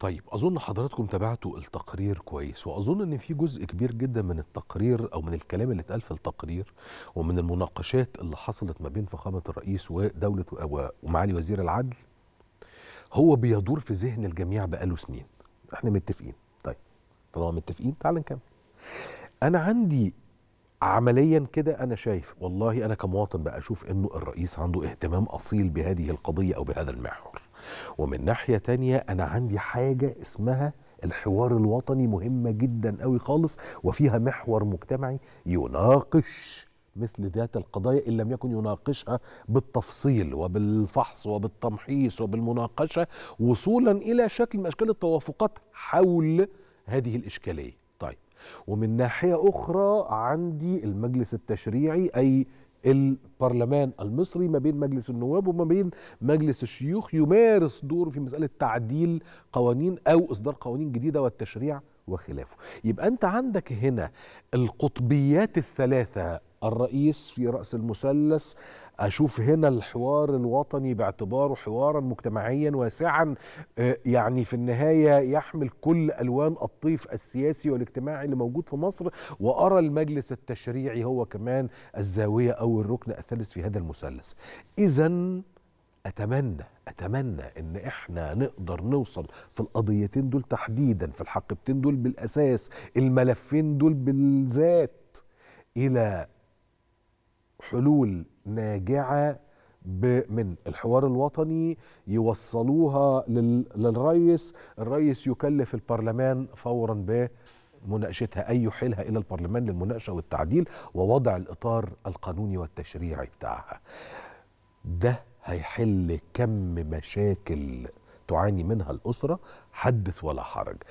طيب أظن حضراتكم تابعتوا التقرير كويس، وأظن أن في جزء كبير جدا من التقرير أو من الكلام اللي اتقال في التقرير ومن المناقشات اللي حصلت ما بين فخامة الرئيس ودولة ومعالي وزير العدل هو بيدور في ذهن الجميع بقاله سنين. احنا متفقين، طيب طالما متفقين تعال نكمل. أنا عندي عمليا كده، أنا شايف والله أنا كمواطن بقى أشوف أنه الرئيس عنده اهتمام أصيل بهذه القضية أو بهذا المحور، ومن ناحية تانية أنا عندي حاجة اسمها الحوار الوطني مهمة جدا قوي خالص، وفيها محور مجتمعي يناقش مثل ذات القضايا إن لم يكن يناقشها بالتفصيل وبالفحص وبالتمحيص وبالمناقشة وصولا إلى شكل من أشكال التوافقات حول هذه الإشكالية. طيب، ومن ناحية أخرى عندي المجلس التشريعي أي البرلمان المصري ما بين مجلس النواب وما بين مجلس الشيوخ يمارس دوره في مسألة تعديل قوانين أو إصدار قوانين جديدة والتشريع وخلافه. يبقى أنت عندك هنا القطبيات الثلاثة، الرئيس في رأس المثلث، أشوف هنا الحوار الوطني باعتباره حوارا مجتمعيا واسعا يعني في النهاية يحمل كل ألوان الطيف السياسي والاجتماعي اللي موجود في مصر، وأرى المجلس التشريعي هو كمان الزاوية أو الركن الثالث في هذا المثلث. إذن أتمنى إن إحنا نقدر نوصل في القضيتين دول تحديدا، في الحقبتين دول بالأساس، الملفين دول بالذات، إلى حلول ناجعة من الحوار الوطني يوصلوها للرئيس، الرئيس يكلف البرلمان فورا بمناقشتها أي يحيلها إلى البرلمان للمناقشة والتعديل ووضع الإطار القانوني والتشريعي بتاعها. ده هيحل كم مشاكل تعاني منها الأسرة، حدث ولا حرج.